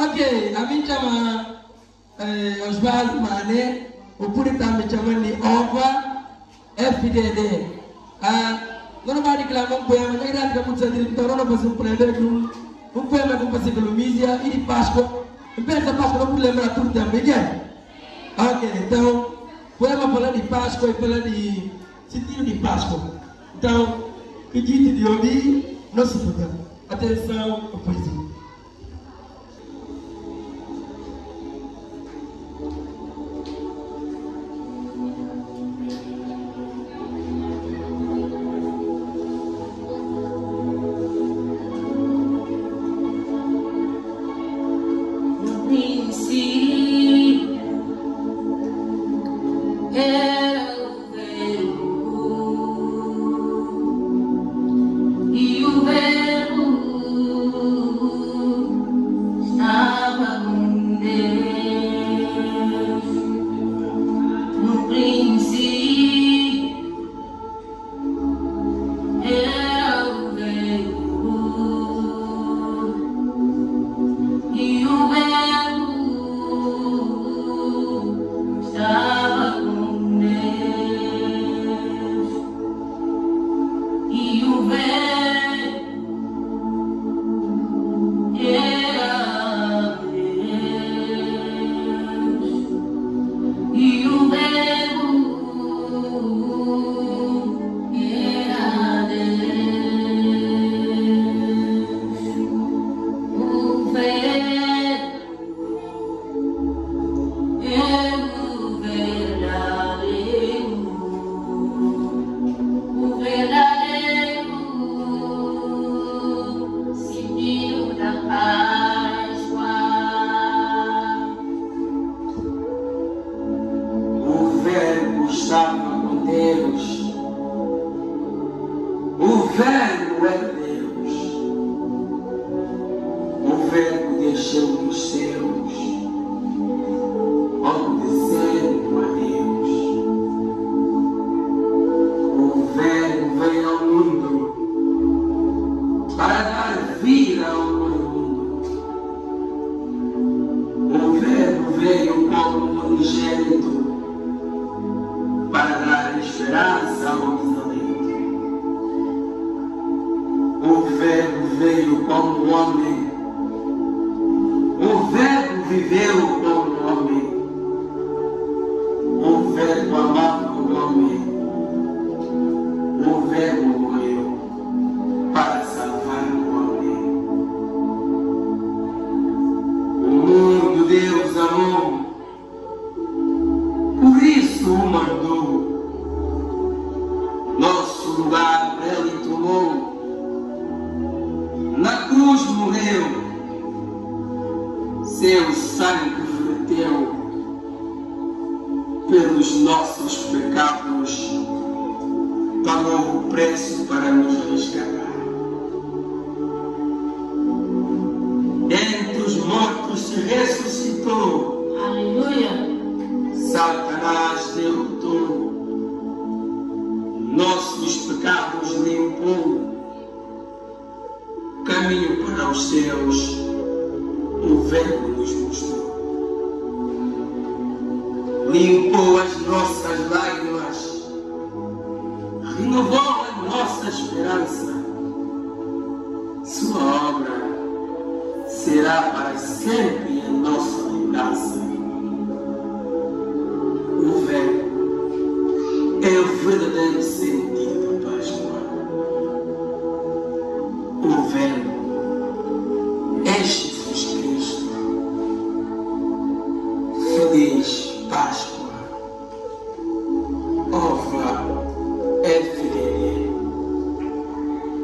Ok, a mim chama Osvaldo Mane, o purita me chama de Ova FDD. Não vai reclamar um poema, não irá ficar muito sentido, então não posso prender um poema com psicolomisia e de Páscoa. Em vez da Páscoa, não vou lembrar tudo também, né? Ok, então, poema falar de Páscoa e falar de sentido de Páscoa. Então, pedido de ouvir, não se puder. Atenção, a poesia.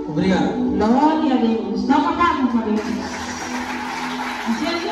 Obrigado. Glória a Deus. Dá uma palma para Deus.